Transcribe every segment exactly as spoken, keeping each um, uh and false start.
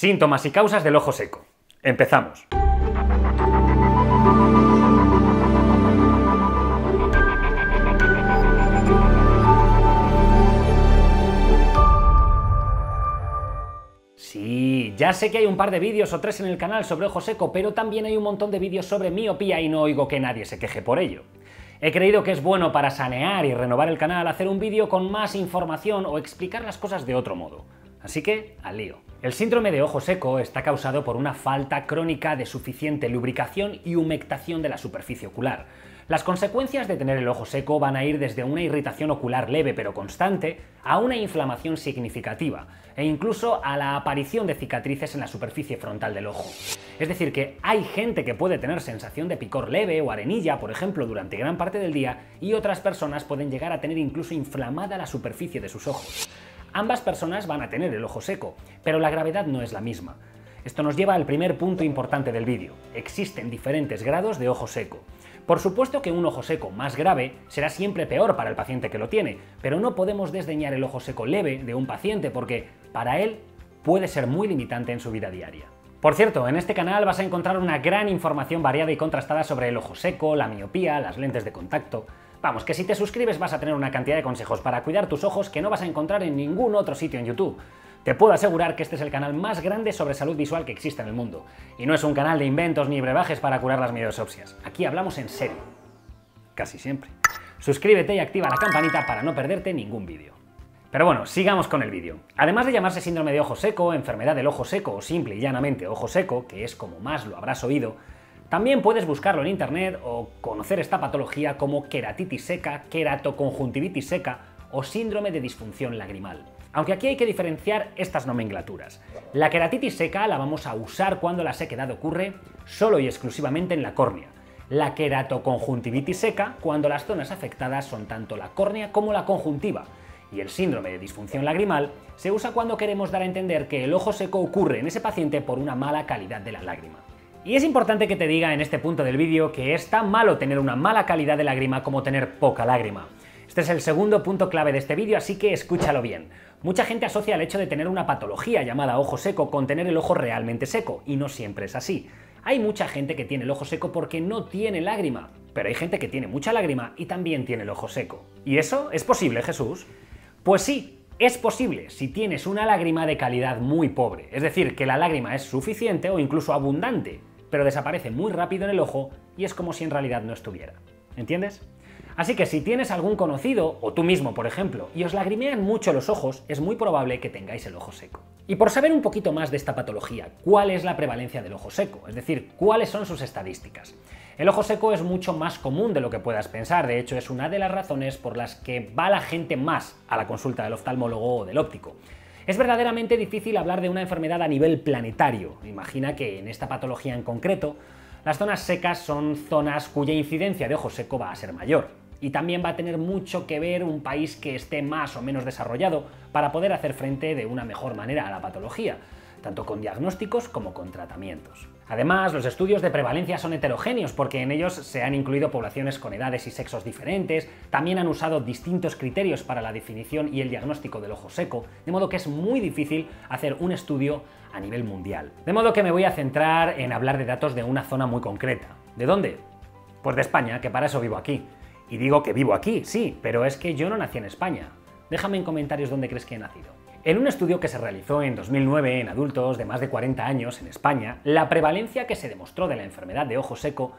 Síntomas y causas del ojo seco. Empezamos. Sí, ya sé que hay un par de vídeos o tres en el canal sobre ojo seco, pero también hay un montón de vídeos sobre miopía y no oigo que nadie se queje por ello. He creído que es bueno para sanear y renovar el canal hacer un vídeo con más información o explicar las cosas de otro modo. Así que, al lío. El síndrome de ojo seco está causado por una falta crónica de suficiente lubricación y humectación de la superficie ocular. Las consecuencias de tener el ojo seco van a ir desde una irritación ocular leve pero constante a una inflamación significativa e incluso a la aparición de cicatrices en la superficie frontal del ojo. Es decir, que hay gente que puede tener sensación de picor leve o arenilla, por ejemplo, durante gran parte del día, y otras personas pueden llegar a tener incluso inflamada la superficie de sus ojos. Ambas personas van a tener el ojo seco, pero la gravedad no es la misma. Esto nos lleva al primer punto importante del vídeo. Existen diferentes grados de ojo seco. Por supuesto que un ojo seco más grave será siempre peor para el paciente que lo tiene, pero no podemos desdeñar el ojo seco leve de un paciente porque, para él, puede ser muy limitante en su vida diaria. Por cierto, en este canal vas a encontrar una gran información variada y contrastada sobre el ojo seco, la miopía, las lentes de contacto... Vamos, que si te suscribes vas a tener una cantidad de consejos para cuidar tus ojos que no vas a encontrar en ningún otro sitio en YouTube. Te puedo asegurar que este es el canal más grande sobre salud visual que existe en el mundo. Y no es un canal de inventos ni brebajes para curar las miopías. Aquí hablamos en serio. Casi siempre. Suscríbete y activa la campanita para no perderte ningún vídeo. Pero bueno, sigamos con el vídeo. Además de llamarse síndrome de ojo seco, enfermedad del ojo seco o simple y llanamente ojo seco, que es como más lo habrás oído, también puedes buscarlo en internet o conocer esta patología como queratitis seca, queratoconjuntivitis seca o síndrome de disfunción lagrimal. Aunque aquí hay que diferenciar estas nomenclaturas. La queratitis seca la vamos a usar cuando la sequedad ocurre solo y exclusivamente en la córnea. La queratoconjuntivitis seca cuando las zonas afectadas son tanto la córnea como la conjuntiva. Y el síndrome de disfunción lagrimal se usa cuando queremos dar a entender que el ojo seco ocurre en ese paciente por una mala calidad de la lágrima. Y es importante que te diga en este punto del vídeo que es tan malo tener una mala calidad de lágrima como tener poca lágrima. Este es el segundo punto clave de este vídeo, así que escúchalo bien. Mucha gente asocia el hecho de tener una patología llamada ojo seco con tener el ojo realmente seco, y no siempre es así. Hay mucha gente que tiene el ojo seco porque no tiene lágrima, pero hay gente que tiene mucha lágrima y también tiene el ojo seco. ¿Y eso es posible, Jesús? Pues sí. Es posible si tienes una lágrima de calidad muy pobre, es decir, que la lágrima es suficiente o incluso abundante, pero desaparece muy rápido en el ojo y es como si en realidad no estuviera. ¿Entiendes? Así que si tienes algún conocido, o tú mismo por ejemplo, y os lagrimean mucho los ojos, es muy probable que tengáis el ojo seco. Y por saber un poquito más de esta patología, ¿cuál es la prevalencia del ojo seco? Es decir, ¿cuáles son sus estadísticas? El ojo seco es mucho más común de lo que puedas pensar, de hecho es una de las razones por las que va la gente más a la consulta del oftalmólogo o del óptico. Es verdaderamente difícil hablar de una enfermedad a nivel planetario. Imagina que en esta patología en concreto, las zonas secas son zonas cuya incidencia de ojo seco va a ser mayor. Y también va a tener mucho que ver un país que esté más o menos desarrollado para poder hacer frente de una mejor manera a la patología, tanto con diagnósticos como con tratamientos. Además, los estudios de prevalencia son heterogéneos porque en ellos se han incluido poblaciones con edades y sexos diferentes, también han usado distintos criterios para la definición y el diagnóstico del ojo seco, de modo que es muy difícil hacer un estudio a nivel mundial. De modo que me voy a centrar en hablar de datos de una zona muy concreta. ¿De dónde? Pues de España, que para eso vivo aquí. Y digo que vivo aquí, sí, pero es que yo no nací en España. Déjame en comentarios dónde crees que he nacido. En un estudio que se realizó en dos mil nueve en adultos de más de cuarenta años en España, la prevalencia que se demostró de la enfermedad de ojo seco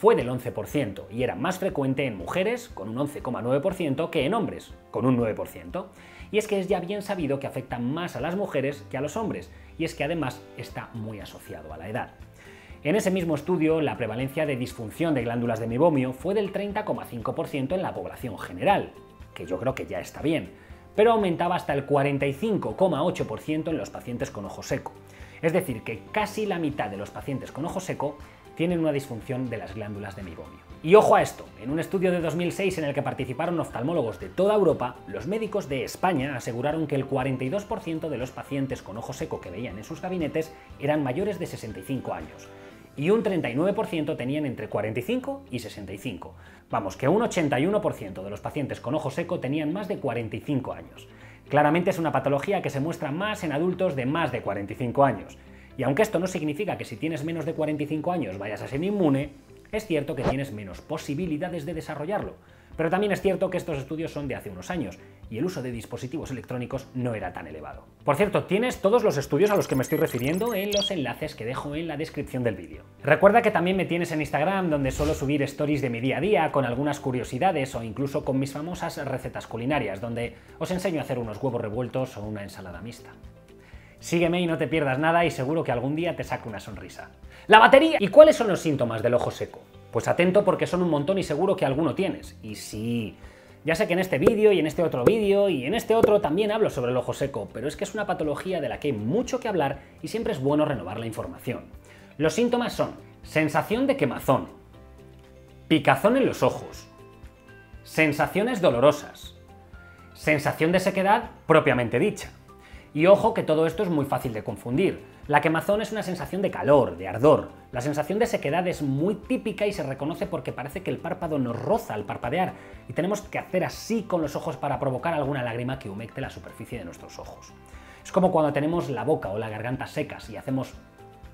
fue del once por ciento y era más frecuente en mujeres, con un once coma nueve por ciento, que en hombres, con un nueve por ciento. Y es que es ya bien sabido que afecta más a las mujeres que a los hombres, y es que además está muy asociado a la edad. En ese mismo estudio, la prevalencia de disfunción de glándulas de meibomio fue del treinta coma cinco por ciento en la población general, que yo creo que ya está bien, pero aumentaba hasta el cuarenta y cinco coma ocho por ciento en los pacientes con ojo seco. Es decir, que casi la mitad de los pacientes con ojo seco tienen una disfunción de las glándulas de meibomio. Y ojo a esto, en un estudio de dos mil seis en el que participaron oftalmólogos de toda Europa, los médicos de España aseguraron que el cuarenta y dos por ciento de los pacientes con ojo seco que veían en sus gabinetes eran mayores de sesenta y cinco años. Y un treinta y nueve por ciento tenían entre cuarenta y cinco y sesenta y cinco. Vamos, que un ochenta y uno por ciento de los pacientes con ojo seco tenían más de cuarenta y cinco años. Claramente es una patología que se muestra más en adultos de más de cuarenta y cinco años. Y aunque esto no significa que si tienes menos de cuarenta y cinco años vayas a ser inmune, es cierto que tienes menos posibilidades de desarrollarlo. Pero también es cierto que estos estudios son de hace unos años y el uso de dispositivos electrónicos no era tan elevado. Por cierto, tienes todos los estudios a los que me estoy refiriendo en los enlaces que dejo en la descripción del vídeo. Recuerda que también me tienes en Instagram, donde suelo subir stories de mi día a día con algunas curiosidades o incluso con mis famosas recetas culinarias, donde os enseño a hacer unos huevos revueltos o una ensalada mixta. Sígueme y no te pierdas nada y seguro que algún día te saco una sonrisa. ¡La batería! ¿Y cuáles son los síntomas del ojo seco? Pues atento, porque son un montón y seguro que alguno tienes. Y sí, ya sé que en este vídeo y en este otro vídeo y en este otro también hablo sobre el ojo seco, pero es que es una patología de la que hay mucho que hablar y siempre es bueno renovar la información. Los síntomas son sensación de quemazón, picazón en los ojos, sensaciones dolorosas, sensación de sequedad propiamente dicha. Y ojo, que todo esto es muy fácil de confundir. La quemazón es una sensación de calor, de ardor. La sensación de sequedad es muy típica y se reconoce porque parece que el párpado nos roza al parpadear y tenemos que hacer así con los ojos para provocar alguna lágrima que humecte la superficie de nuestros ojos. Es como cuando tenemos la boca o la garganta secas y hacemos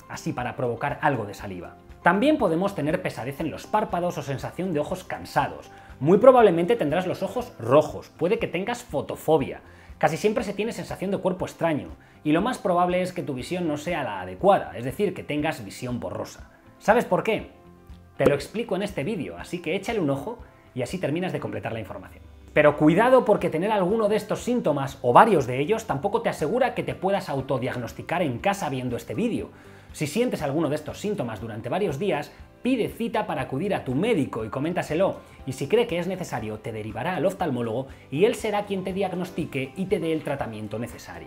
así para provocar algo de saliva. También podemos tener pesadez en los párpados o sensación de ojos cansados. Muy probablemente tendrás los ojos rojos, puede que tengas fotofobia. Casi siempre se tiene sensación de cuerpo extraño, y lo más probable es que tu visión no sea la adecuada, es decir, que tengas visión borrosa. ¿Sabes por qué? Te lo explico en este vídeo, así que échale un ojo y así terminas de completar la información. Pero cuidado, porque tener alguno de estos síntomas, o varios de ellos, tampoco te asegura que te puedas autodiagnosticar en casa viendo este vídeo. Si sientes alguno de estos síntomas durante varios días, pide cita para acudir a tu médico y coméntaselo, y si cree que es necesario te derivará al oftalmólogo y él será quien te diagnostique y te dé el tratamiento necesario.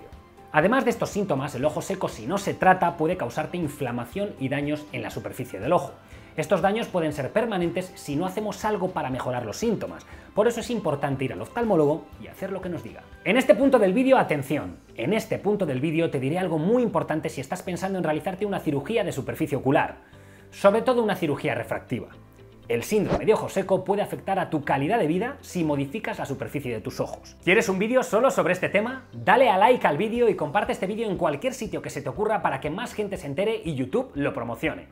Además de estos síntomas, el ojo seco, si no se trata, puede causarte inflamación y daños en la superficie del ojo. Estos daños pueden ser permanentes si no hacemos algo para mejorar los síntomas, por eso es importante ir al oftalmólogo y hacer lo que nos diga. En este punto del vídeo, atención, en este punto del vídeo te diré algo muy importante si estás pensando en realizarte una cirugía de superficie ocular. Sobre todo una cirugía refractiva. El síndrome de ojo seco puede afectar a tu calidad de vida si modificas la superficie de tus ojos. ¿Quieres un vídeo solo sobre este tema? Dale a like al vídeo y comparte este vídeo en cualquier sitio que se te ocurra para que más gente se entere y YouTube lo promocione.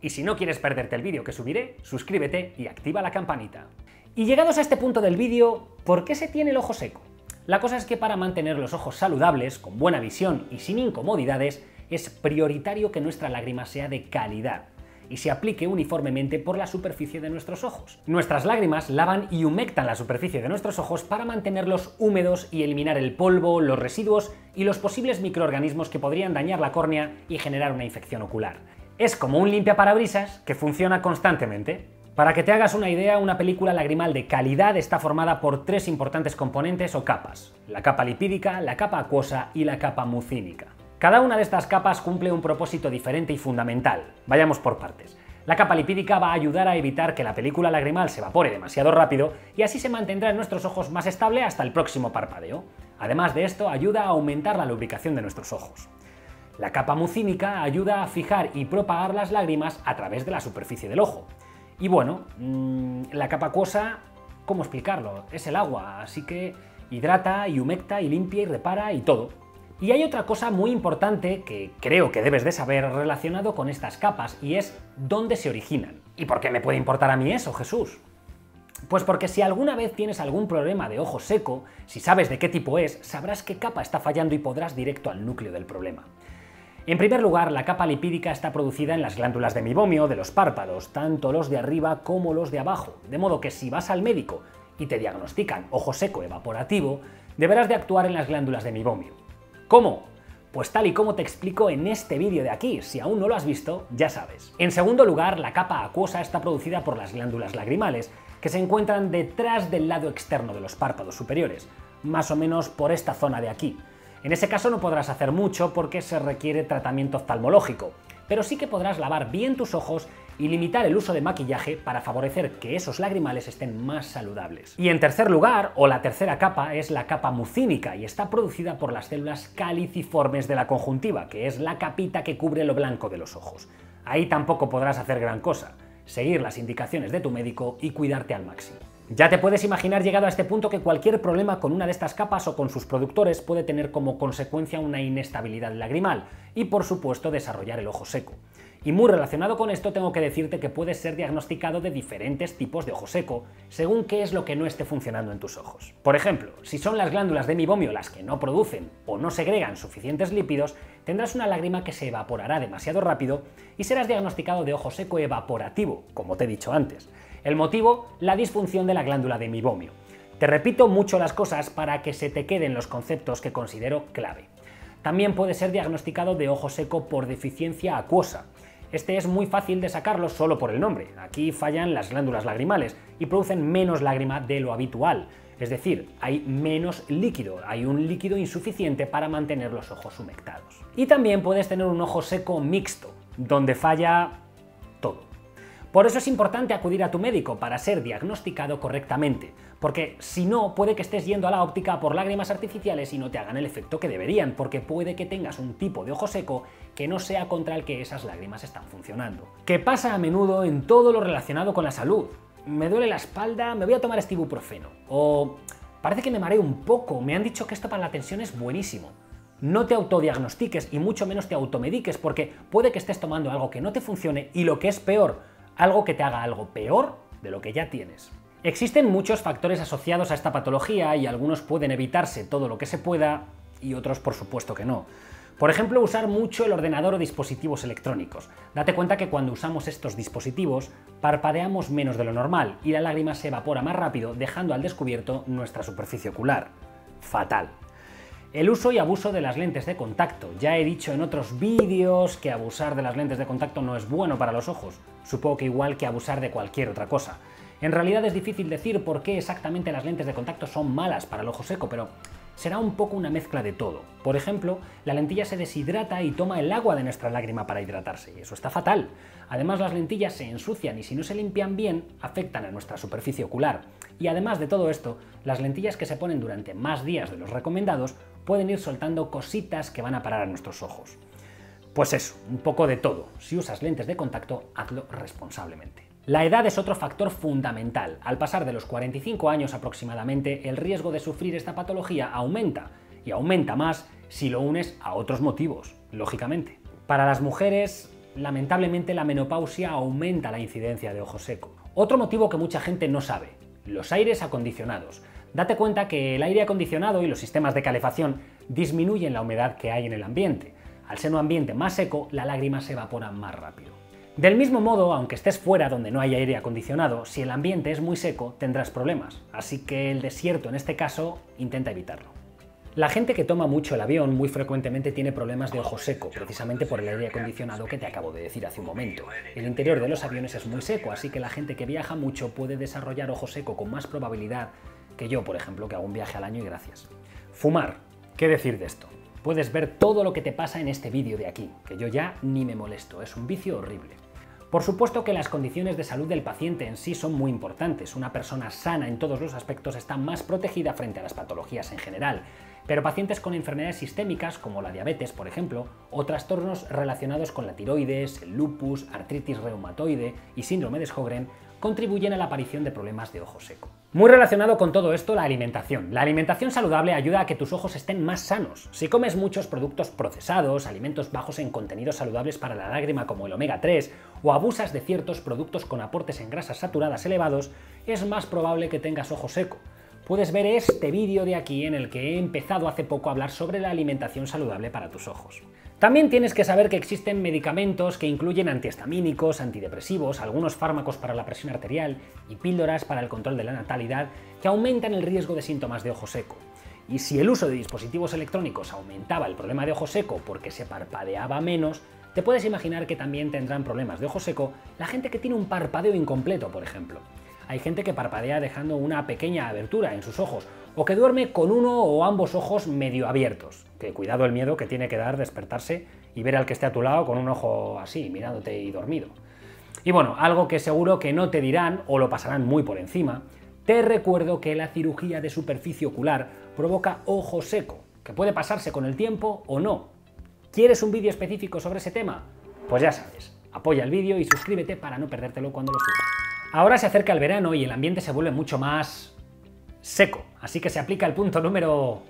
Y si no quieres perderte el vídeo que subiré, suscríbete y activa la campanita. Y llegados a este punto del vídeo, ¿por qué se tiene el ojo seco? La cosa es que para mantener los ojos saludables, con buena visión y sin incomodidades, es prioritario que nuestra lágrima sea de calidad y se aplique uniformemente por la superficie de nuestros ojos. Nuestras lágrimas lavan y humectan la superficie de nuestros ojos para mantenerlos húmedos y eliminar el polvo, los residuos y los posibles microorganismos que podrían dañar la córnea y generar una infección ocular. Es como un limpiaparabrisas que funciona constantemente. Para que te hagas una idea, una película lagrimal de calidad está formada por tres importantes componentes o capas: la capa lipídica, la capa acuosa y la capa mucínica. Cada una de estas capas cumple un propósito diferente y fundamental. Vayamos por partes. La capa lipídica va a ayudar a evitar que la película lagrimal se evapore demasiado rápido y así se mantendrá en nuestros ojos más estable hasta el próximo parpadeo. Además de esto, ayuda a aumentar la lubricación de nuestros ojos. La capa mucínica ayuda a fijar y propagar las lágrimas a través de la superficie del ojo. Y bueno, mmm, la capa acuosa, ¿cómo explicarlo? Es el agua, así que hidrata y humecta y limpia y repara y todo. Y hay otra cosa muy importante que creo que debes de saber relacionado con estas capas, y es dónde se originan. ¿Y por qué me puede importar a mí eso, Jesús? Pues porque si alguna vez tienes algún problema de ojo seco, si sabes de qué tipo es, sabrás qué capa está fallando y podrás directo al núcleo del problema. En primer lugar, la capa lipídica está producida en las glándulas de mibomio de los párpados, tanto los de arriba como los de abajo, de modo que si vas al médico y te diagnostican ojo seco evaporativo, deberás de actuar en las glándulas de mibomio. ¿Cómo? Pues tal y como te explico en este vídeo de aquí, si aún no lo has visto, ya sabes. En segundo lugar, la capa acuosa está producida por las glándulas lagrimales, que se encuentran detrás del lado externo de los párpados superiores, más o menos por esta zona de aquí. En ese caso no podrás hacer mucho porque se requiere tratamiento oftalmológico, pero sí que podrás lavar bien tus ojos y limitar el uso de maquillaje para favorecer que esos lagrimales estén más saludables. Y en tercer lugar, o la tercera capa, es la capa mucínica y está producida por las células caliciformes de la conjuntiva, que es la capita que cubre lo blanco de los ojos. Ahí tampoco podrás hacer gran cosa, seguir las indicaciones de tu médico y cuidarte al máximo. Ya te puedes imaginar, llegado a este punto, que cualquier problema con una de estas capas o con sus productores puede tener como consecuencia una inestabilidad lagrimal y, por supuesto, desarrollar el ojo seco. Y muy relacionado con esto, tengo que decirte que puedes ser diagnosticado de diferentes tipos de ojo seco, según qué es lo que no esté funcionando en tus ojos. Por ejemplo, si son las glándulas de mibomio las que no producen o no segregan suficientes lípidos, tendrás una lágrima que se evaporará demasiado rápido y serás diagnosticado de ojo seco evaporativo, como te he dicho antes. El motivo, la disfunción de la glándula de mibomio. Te repito mucho las cosas para que se te queden los conceptos que considero clave. También puede ser diagnosticado de ojo seco por deficiencia acuosa. Este es muy fácil de sacarlo solo por el nombre. Aquí fallan las glándulas lagrimales y producen menos lágrima de lo habitual. Es decir, hay menos líquido, hay un líquido insuficiente para mantener los ojos humectados. Y también puedes tener un ojo seco mixto, donde falla todo. Por eso es importante acudir a tu médico para ser diagnosticado correctamente, porque si no, puede que estés yendo a la óptica por lágrimas artificiales y no te hagan el efecto que deberían, porque puede que tengas un tipo de ojo seco que no sea contra el que esas lágrimas están funcionando. ¿Qué pasa a menudo en todo lo relacionado con la salud? Me duele la espalda, me voy a tomar este ibuprofeno. O parece que me mareo un poco, me han dicho que esto para la tensión es buenísimo. No te autodiagnostiques y mucho menos te automediques, porque puede que estés tomando algo que no te funcione y, lo que es peor, algo que te haga algo peor de lo que ya tienes. Existen muchos factores asociados a esta patología y algunos pueden evitarse todo lo que se pueda y otros por supuesto que no. Por ejemplo, usar mucho el ordenador o dispositivos electrónicos. Date cuenta que cuando usamos estos dispositivos parpadeamos menos de lo normal y la lágrima se evapora más rápido, dejando al descubierto nuestra superficie ocular. Fatal. El uso y abuso de las lentes de contacto. Ya he dicho en otros vídeos que abusar de las lentes de contacto no es bueno para los ojos, supongo que igual que abusar de cualquier otra cosa. En realidad es difícil decir por qué exactamente las lentes de contacto son malas para el ojo seco, pero será un poco una mezcla de todo. Por ejemplo, la lentilla se deshidrata y toma el agua de nuestra lágrima para hidratarse, y eso está fatal. Además, las lentillas se ensucian y si no se limpian bien, afectan a nuestra superficie ocular. Y además de todo esto, las lentillas que se ponen durante más días de los recomendados pueden ir soltando cositas que van a parar a nuestros ojos. Pues eso, un poco de todo. Si usas lentes de contacto, hazlo responsablemente. La edad es otro factor fundamental. Al pasar de los cuarenta y cinco años aproximadamente, el riesgo de sufrir esta patología aumenta, y aumenta más si lo unes a otros motivos, lógicamente. Para las mujeres, lamentablemente, la menopausia aumenta la incidencia de ojo seco. Otro motivo que mucha gente no sabe, los aires acondicionados. Date cuenta que el aire acondicionado y los sistemas de calefacción disminuyen la humedad que hay en el ambiente. Al ser un ambiente más seco, la lágrima se evapora más rápido. Del mismo modo, aunque estés fuera donde no hay aire acondicionado, si el ambiente es muy seco tendrás problemas, así que el desierto en este caso intenta evitarlo. La gente que toma mucho el avión muy frecuentemente tiene problemas de ojo seco, precisamente por el aire acondicionado que te acabo de decir hace un momento. El interior de los aviones es muy seco, así que la gente que viaja mucho puede desarrollar ojo seco con más probabilidad que yo, por ejemplo, que hago un viaje al año y gracias. Fumar. ¿Qué decir de esto? Puedes ver todo lo que te pasa en este vídeo de aquí, que yo ya ni me molesto, es un vicio horrible. Por supuesto que las condiciones de salud del paciente en sí son muy importantes. Una persona sana en todos los aspectos está más protegida frente a las patologías en general, pero pacientes con enfermedades sistémicas como la diabetes, por ejemplo, o trastornos relacionados con la tiroides, el lupus, artritis reumatoide y síndrome de Sjögren contribuyen a la aparición de problemas de ojo seco. Muy relacionado con todo esto, la alimentación. La alimentación saludable ayuda a que tus ojos estén más sanos. Si comes muchos productos procesados, alimentos bajos en contenidos saludables para la lágrima como el omega tres, o abusas de ciertos productos con aportes en grasas saturadas elevados, es más probable que tengas ojo seco. Puedes ver este vídeo de aquí en el que he empezado hace poco a hablar sobre la alimentación saludable para tus ojos. También tienes que saber que existen medicamentos que incluyen antihistamínicos, antidepresivos, algunos fármacos para la presión arterial y píldoras para el control de la natalidad que aumentan el riesgo de síntomas de ojo seco. Y si el uso de dispositivos electrónicos aumentaba el problema de ojo seco porque se parpadeaba menos, te puedes imaginar que también tendrán problemas de ojo seco la gente que tiene un parpadeo incompleto, por ejemplo. Hay gente que parpadea dejando una pequeña abertura en sus ojos, o que duerme con uno o ambos ojos medio abiertos. Que cuidado el miedo que tiene que dar despertarse y ver al que esté a tu lado con un ojo así, mirándote y dormido. Y bueno, algo que seguro que no te dirán, o lo pasarán muy por encima, te recuerdo que la cirugía de superficie ocular provoca ojo seco, que puede pasarse con el tiempo o no. ¿Quieres un vídeo específico sobre ese tema? Pues ya sabes, apoya el vídeo y suscríbete para no perdértelo cuando lo suba. Ahora se acerca el verano y el ambiente se vuelve mucho más seco, así que se aplica el punto número...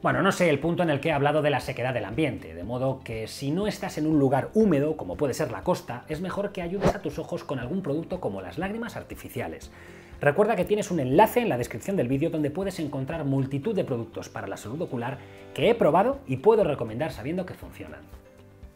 Bueno, no sé, el punto en el que he hablado de la sequedad del ambiente, de modo que si no estás en un lugar húmedo, como puede ser la costa, es mejor que ayudes a tus ojos con algún producto como las lágrimas artificiales. Recuerda que tienes un enlace en la descripción del vídeo donde puedes encontrar multitud de productos para la salud ocular que he probado y puedo recomendar sabiendo que funcionan.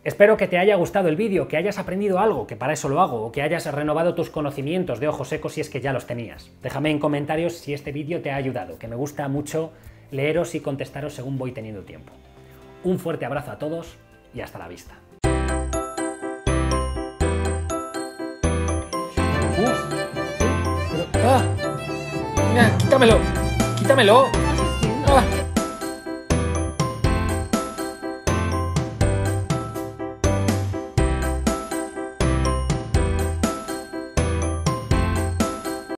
Espero que te haya gustado el vídeo, que hayas aprendido algo, que para eso lo hago, o que hayas renovado tus conocimientos de ojos secos si es que ya los tenías. Déjame en comentarios si este vídeo te ha ayudado, que me gusta mucho leeros y contestaros según voy teniendo tiempo. Un fuerte abrazo a todos y hasta la vista. Uh, pero, ah, nah, ¡quítamelo! ¡Quítamelo! Ah.